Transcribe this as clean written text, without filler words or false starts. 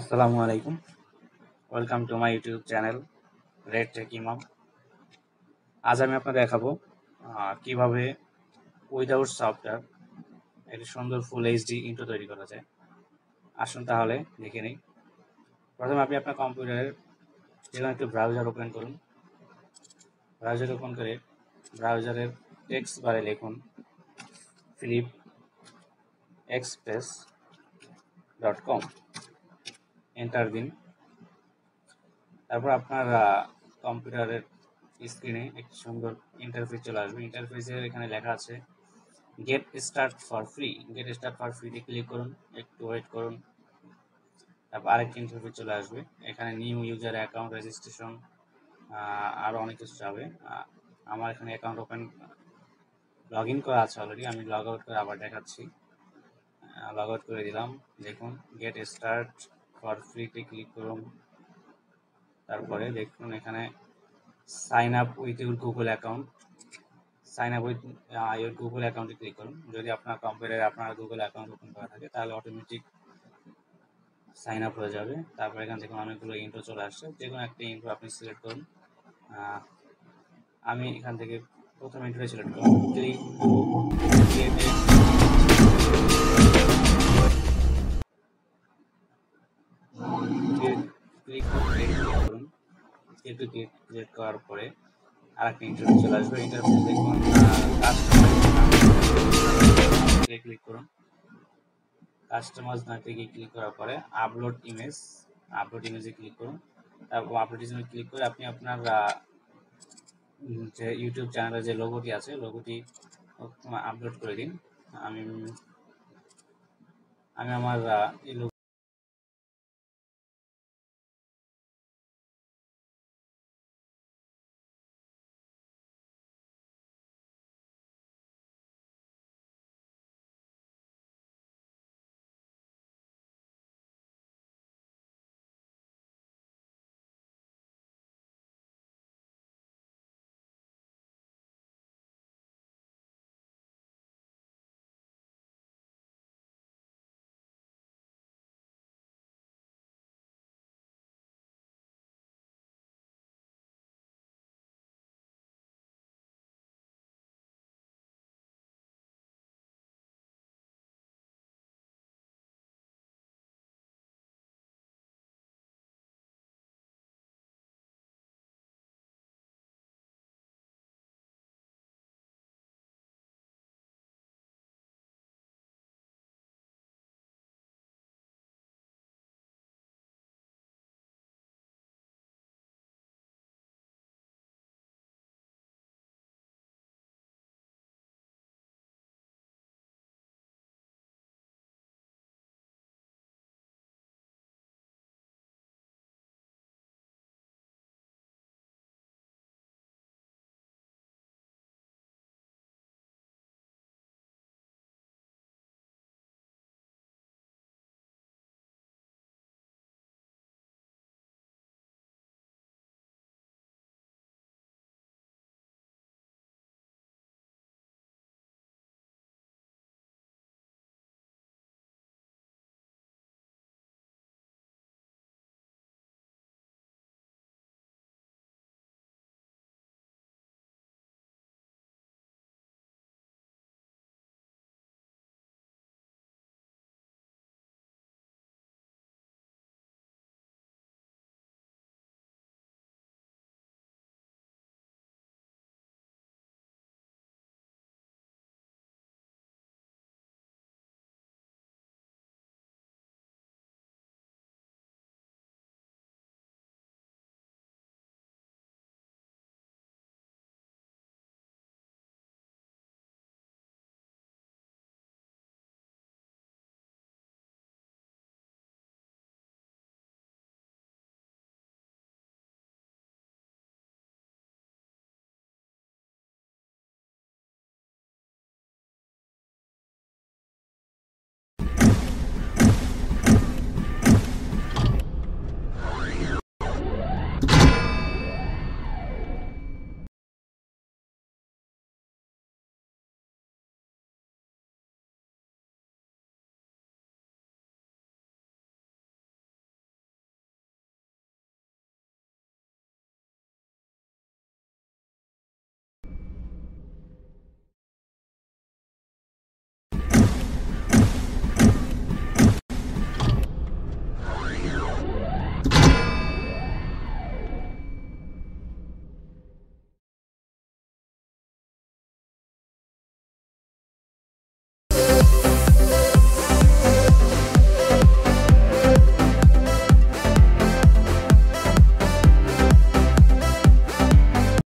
আসসালামু আলাইকুম welcome to my YouTube channel Red Tech Imam. आज আমি আপনাদের দেখাবো কিভাবে উইদাউট সফটওয়্যার একটা সুন্দর ফুল এইচডি ইন্ট্রো তৈরি করা যায়। আসুন তাহলে দেখে নিই। প্রথমে আপনি আপনার কম্পিউটারের যেকোনো একটা ব্রাউজার ওপেন করুন। ব্রাউজার ওপেন করে ব্রাউজারের টেক্সট বারে লিখুন philipexpress.com, এন্টার দিন। তারপর আপনার কম্পিউটারের স্ক্রিনে একটি সুন্দর ইন্টারফেস চলে আসবে। ইন্টারফেসের এখানে লেখা আছে get start for free. Get start for ফ্রিতে ক্লিক করুন, একটু ওয়েট করুন। তারপর আরেকটি ইন্টারফেস চলে আসবে, এখানে নিউ ইউজার অ্যাকাউন্ট রেজিস্ট্রেশন আরও অনেক কিছু যাবে। আমার এখানে অ্যাকাউন্ট ওপেন লগ ইন করা আছে অলরেডি, আমি লগ আউট করে আবার দেখাচ্ছি। লগ আউট করে দিলাম, দেখুন গেট স্টার্ট ফর ফ্রিতে ক্লিক করুন। তারপরে দেখুন এখানে sign up with your Google account, sign up with your Google অ্যাকাউন্টে ক্লিক করুন। যদি আপনার কম্পিউটারে আপনার গুগল অ্যাকাউন্ট ওপেন করা থাকে তাহলে অটোমেটিক সাইন আপ হয়ে যাবে। তারপর এখান থেকে অনেকগুলো ইন্ট্রো চলে আসছে, যে কোনো একটা ইন্ট্রো আপনি সিলেক্ট করুন। আমি এখান থেকে প্রথম ইন্ট্রো সিলেক্ট করুন, ক্লিক ক্লিক করুন। একটু ক্রিয়েট করার পরে আর একটা ইন্টারভিউ চলে আসবে। ইন্টারভিউ দেখুন কাস্টমার ক্লিক করুন, কাস্টমার নামে গিয়ে ক্লিক করার পরে আপলোড ইমেজ, আপলোড ইমেজে ক্লিক করুন। তারপর আপলোড ইমেজে ক্লিক করে আপনি আপনার যে ইউটিউব চ্যানেলের যে লোগোটি আছে লোগোটি আপলোড করে দিন। আমি আমার এই